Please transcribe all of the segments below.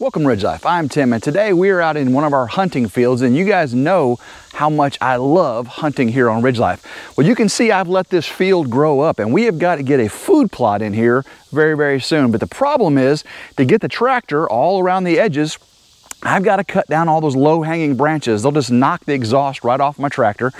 Welcome Ridge Life, I'm Tim, and today we are out in one of our hunting fields, and you guys know how much I love hunting here on Ridge Life. Well, you can see I've let this field grow up, and we have got to get a food plot in here very, very soon. But the problem is, to get the tractor all around the edges, I've got to cut down all those low-hanging branches. They'll just knock the exhaust right off my tractor.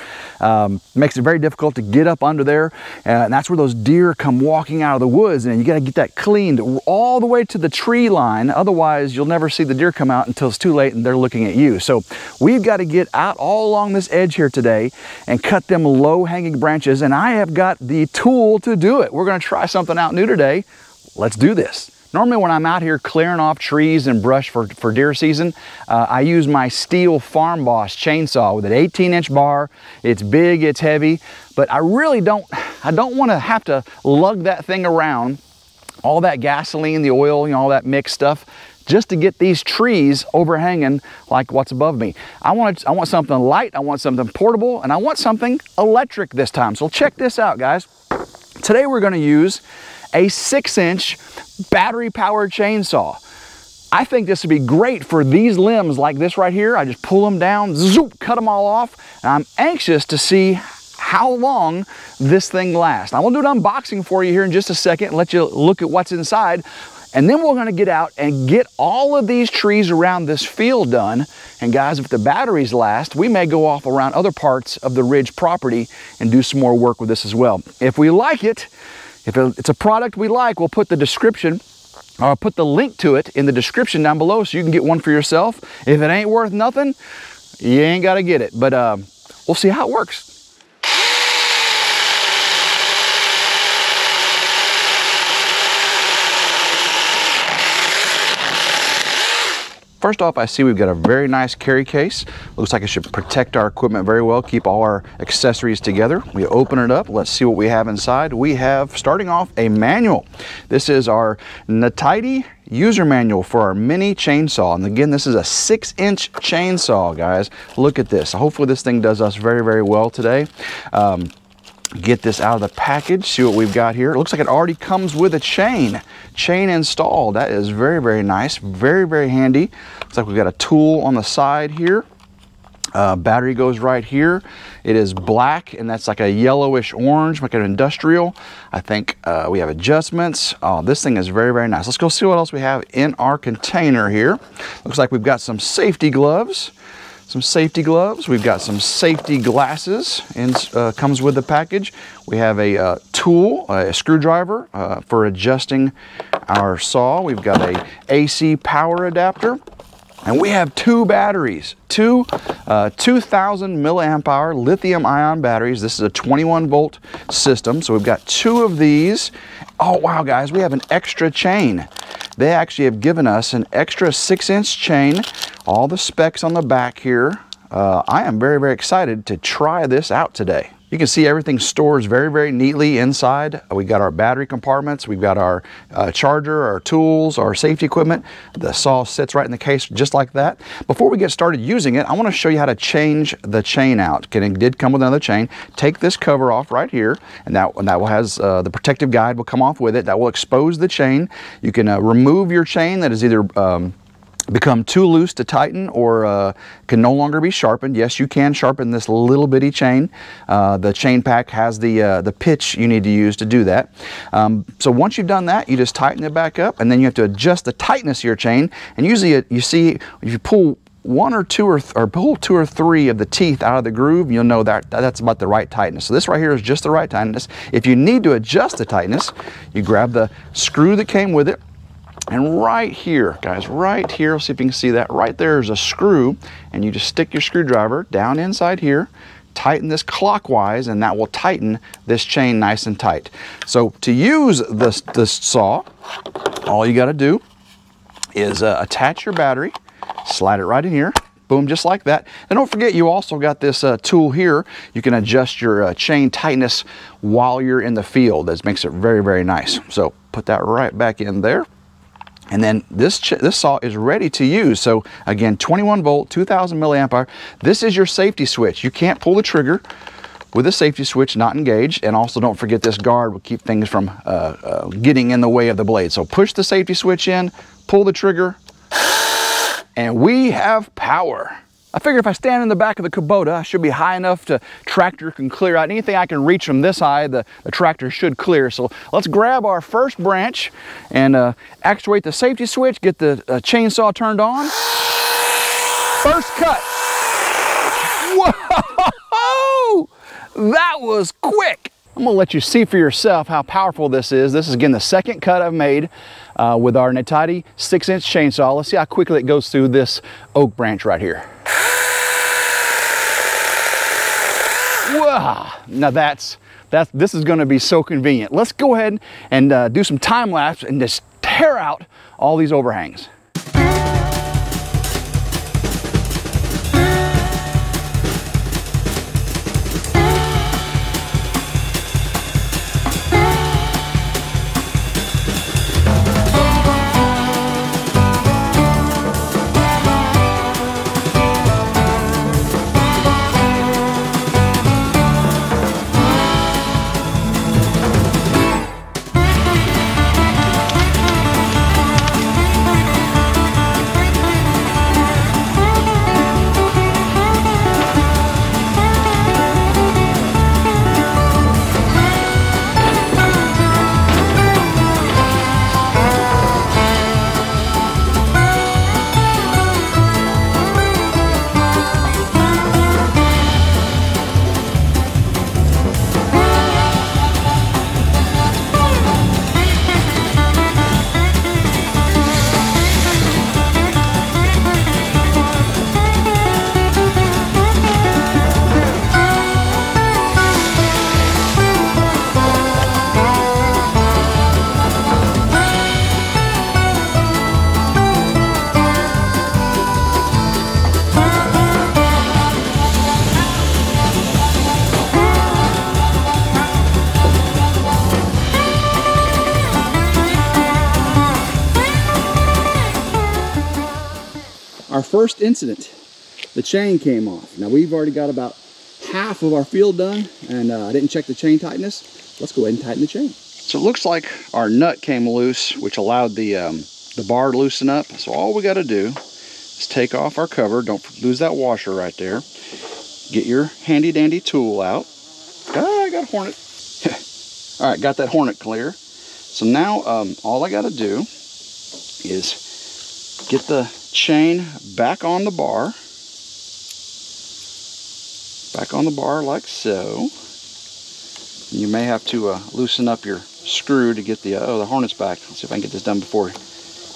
Makes it very difficult to get up under there. And that's where those deer come walking out of the woods. And you got to get that cleaned all the way to the tree line. Otherwise, you'll never see the deer come out until it's too late and they're looking at you. So we've got to get out all along this edge here today and cut them low-hanging branches. And I have got the tool to do it. We're going to try something out new today. Let's do this. Normally when I'm out here clearing off trees and brush for deer season, I use my steel Farm Boss chainsaw with an 18-inch bar. It's big, it's heavy, but I really don't want to have to lug that thing around, all that gasoline, the oil, you know, all that mixed stuff, just to get these trees overhanging like what's above me. I want something light, I want something portable, and I want something electric this time. So check this out, guys. Today we're going to use a 6-inch battery-powered chainsaw. I think this would be great for these limbs like this right here. I just pull them down, zoop, cut them all off, and I'm anxious to see how long this thing lasts. I'm gonna do an unboxing for you here in just a second and let you look at what's inside, and then we're gonna get out and get all of these trees around this field done. And guys, if the batteries last, we may go off around other parts of the Ridge property and do some more work with this as well. If we like it, if it's a product we like, we'll put the description, or I'll put the link to it in the description down below so you can get one for yourself. If it ain't worth nothing, you ain't got to get it. But we'll see how it works. First off, I see we've got a very nice carry case. Looks like it should protect our equipment very well, keep all our accessories together. We open it up, let's see what we have inside. We have, starting off, a manual. This is our NaTiddy user manual for our mini chainsaw. And again, this is a 6-inch chainsaw, guys. Look at this. Hopefully this thing does us very, very well today. Get this out of the package, see what we've got here. It looks like it already comes with a chain installed. That is very, very nice, very, very handy. Looks like we've got a tool on the side here. Battery goes right here. It is black, and that's like a yellowish orange, like an industrial. I think we have adjustments. Oh, this thing is very, very nice. Let's go see what else we have in our container here. Looks like we've got some safety gloves. We've got some safety glasses, and comes with the package. We have a tool, a screwdriver for adjusting our saw. We've got a AC power adapter, and we have two batteries, two 2,000 milliamp hour lithium ion batteries. This is a 21-volt system, so we've got two of these. Oh wow, guys, we have an extra chain. They actually have given us an extra 6-inch chain. All the specs on the back here. I am very, very excited to try this out today. You can see everything stores very, very neatly inside. We got our battery compartments, we've got our charger, our tools, our safety equipment. The saw sits right in the case just like that. Before we get started using it, I want to show you how to change the chain out. It did come with another chain. Take this cover off right here, and that will has the protective guide will come off with it. That will expose the chain. You can remove your chain that is either become too loose to tighten or can no longer be sharpened. Yes, you can sharpen this little bitty chain. The chain pack has the pitch you need to use to do that. So once you've done that, you just tighten it back up, and then you have to adjust the tightness of your chain. And usually you see if you pull one or two or pull two or three of the teeth out of the groove, you'll know that that's about the right tightness. So this right here is just the right tightness. If you need to adjust the tightness, you grab the screw that came with it. And right here, guys, right here, see if you can see that. Right there is a screw, and you just stick your screwdriver down inside here, tighten this clockwise, and that will tighten this chain nice and tight. So to use this saw, all you got to do is attach your battery, slide it right in here. Boom, just like that. And don't forget, you also got this tool here. You can adjust your chain tightness while you're in the field. That makes it very, very nice. So put that right back in there. And then this saw is ready to use. So again, 21 volt, 2,000 milliamp hour. This is your safety switch. You can't pull the trigger with the safety switch not engaged. And also don't forget this guard will keep things from getting in the way of the blade. So push the safety switch in, pull the trigger. and we have power. I figured if I stand in the back of the Kubota, I should be high enough to tractor can clear out. Anything I can reach from this high, the tractor should clear. So let's grab our first branch and actuate the safety switch, get the chainsaw turned on. First cut. Whoa! That was quick. I'm gonna let you see for yourself how powerful this is. This is again the second cut I've made with our NaTiddy 6-inch chainsaw. Let's see how quickly it goes through this oak branch right here. Wow! Now this is gonna be so convenient. Let's go ahead and do some time lapse and just tear out all these overhangs. Our first incident, the chain came off. Now we've already got about half of our field done, and I didn't check the chain tightness. Let's go ahead and tighten the chain. So it looks like our nut came loose, which allowed the bar to loosen up. So all we gotta do is take off our cover. Don't lose that washer right there. Get your handy dandy tool out. Ah, I got a hornet. All right, got that hornet clear. So now all I gotta do is get the chain back on the bar, like so. You may have to loosen up your screw to get the hornet's back. Let's see if I can get this done before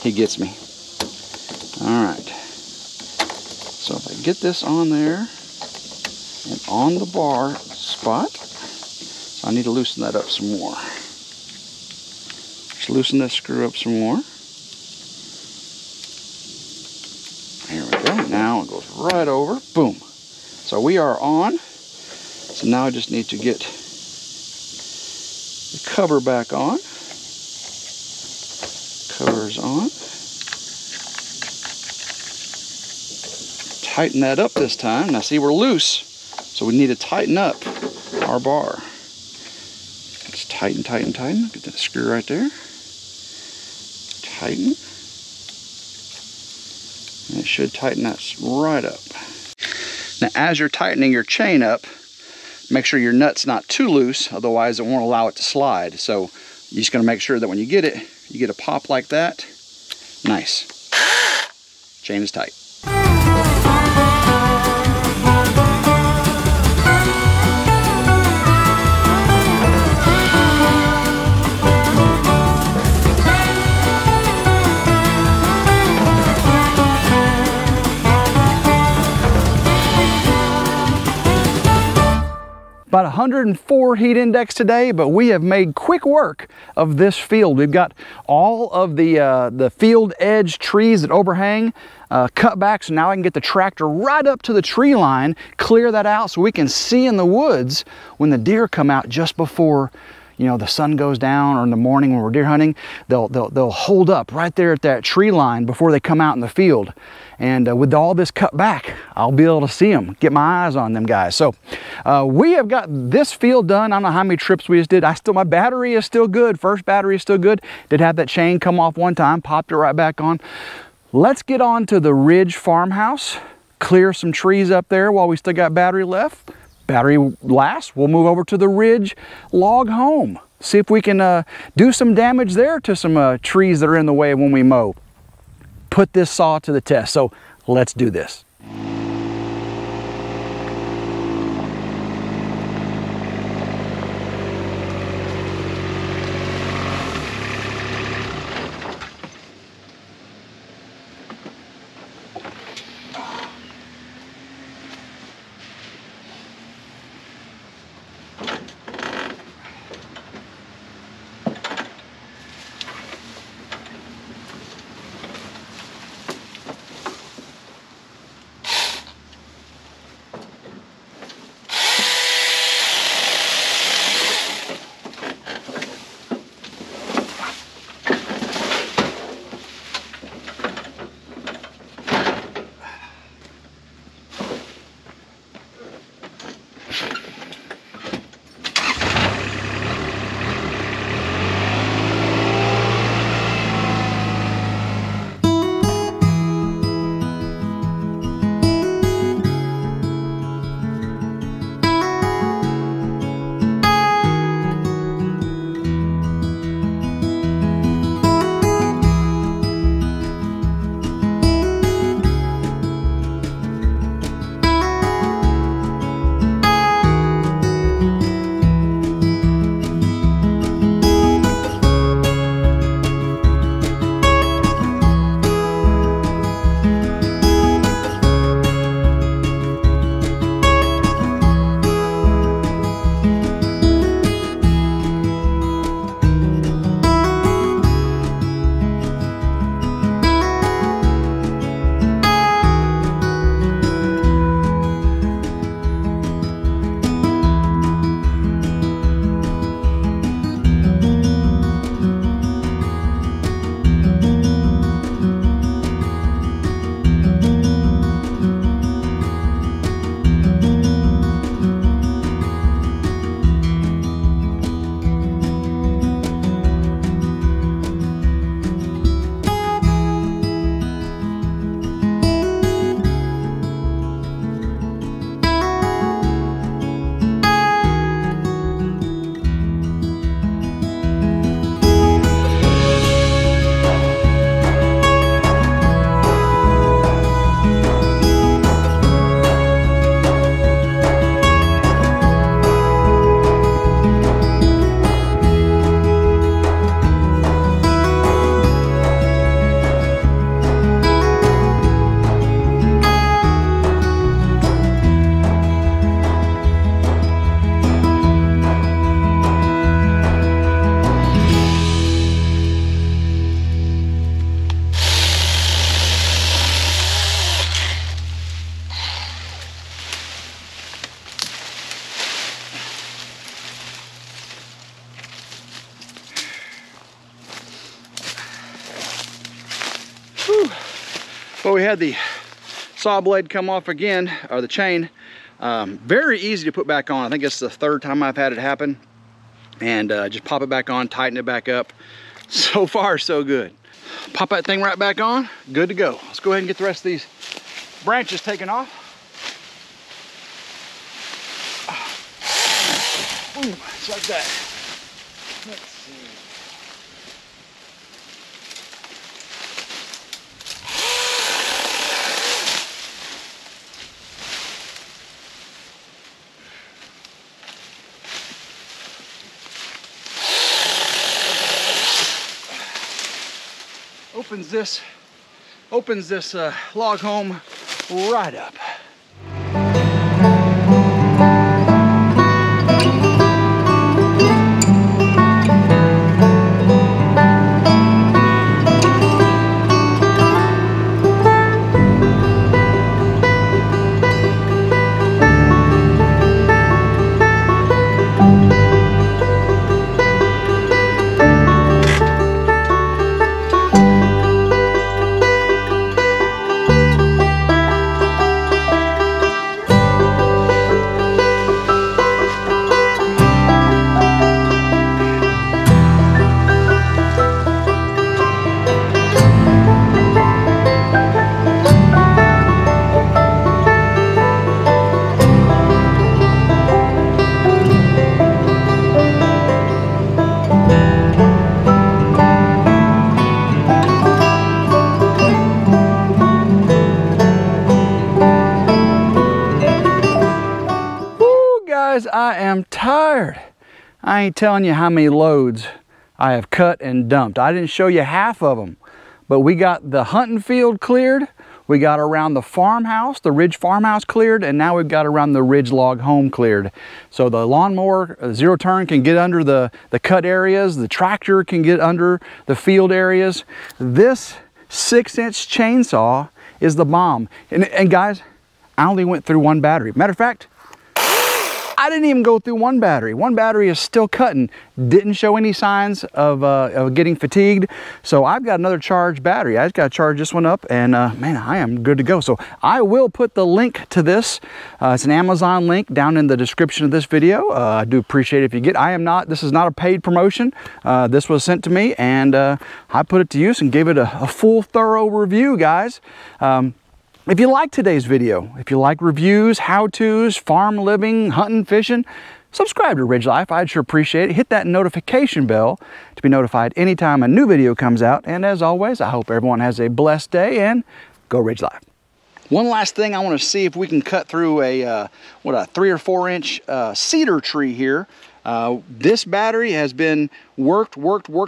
he gets me. All right, so if I get this on there and on the bar spot, so I need to loosen that up some more. Just loosen this screw up some more. Now it goes right over, boom. So we are on. So now I just need to get the cover back on. Cover's on. Tighten that up this time. Now see, we're loose, so we need to tighten up our bar. Just tighten, tighten, tighten. Get that screw right there. Tighten. And it should tighten that right up. Now, as you're tightening your chain up, make sure your nut's not too loose, otherwise it won't allow it to slide. So you're just gonna make sure that when you get it, you get a pop like that. Nice. Chain is tight. About 104 heat index today, but we have made quick work of this field. We've got all of the field edge trees that overhang cut back, so now I can get the tractor right up to the tree line, clear that out so we can see in the woods when the deer come out just before, you know, the sun goes down, or in the morning when we're deer hunting, they'll hold up right there at that tree line before they come out in the field. And with all this cut back, I'll be able to see them, get my eyes on them guys. So we have got this field done. I don't know how many trips we just did. My battery is still good. First battery is still good. Did have that chain come off one time, popped it right back on. Let's get on to the Ridge farmhouse, clear some trees up there while we still got battery left. Battery lasts, we'll move over to the Ridge log home. See if we can do some damage there to some trees that are in the way when we mow. Put this saw to the test, so let's do this. Well, we had the saw blade come off again, or the chain. Very easy to put back on. I think it's the third time I've had it happen. And just pop it back on, tighten it back up. So far, so good. Pop that thing right back on, good to go. Let's go ahead and get the rest of these branches taken off. Ooh, it's like that. Let's see. Opens this log home right up. I am tired. I ain't telling you how many loads I have cut and dumped. I didn't show you half of them, but we got the hunting field cleared. We got around the farmhouse, the Ridge farmhouse cleared, and now we've got around the Ridge log home cleared. So the lawnmower zero turn can get under the cut areas, the tractor can get under the field areas. This 6-inch chainsaw is the bomb. And guys, I only went through one battery. Matter of fact, I didn't even go through one battery. One battery is still cutting. Didn't show any signs of getting fatigued. So I've got another charged battery. I just got to charge this one up and man, I am good to go. So I will put the link to this. It's an Amazon link down in the description of this video. I do appreciate it if you get, this is not a paid promotion. This was sent to me and I put it to use and gave it a full thorough review, guys. If you like today's video, if you like reviews, how-tos, farm living, hunting, fishing, subscribe to Ridge Life. I'd sure appreciate it. Hit that notification bell to be notified anytime a new video comes out. And as always, I hope everyone has a blessed day and go Ridge Life. One last thing, I want to see if we can cut through a 3 or 4 inch cedar tree here. This battery has been worked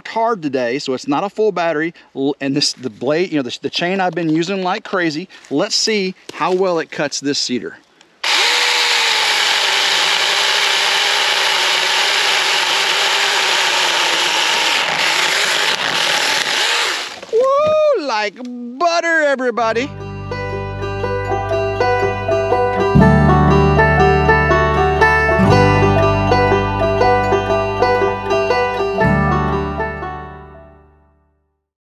hard today, so it's not a full battery. And the blade, you know, the chain I've been using like crazy. Let's see how well it cuts this cedar. Woo, like butter, everybody.